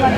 ¡Viva!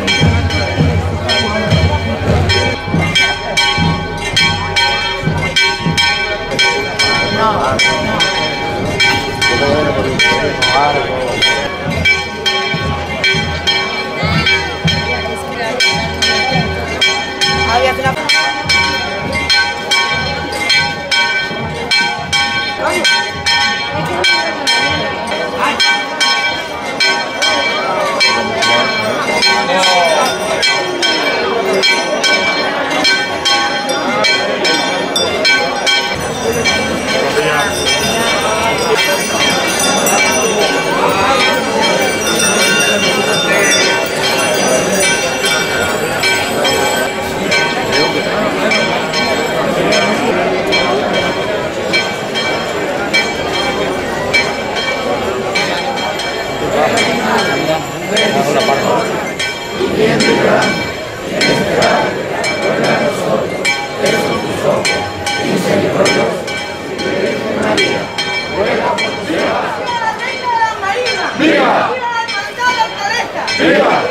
¡Viva la Marina! ¡Viva! ¡Viva la Marina de la Floresta! ¡Viva!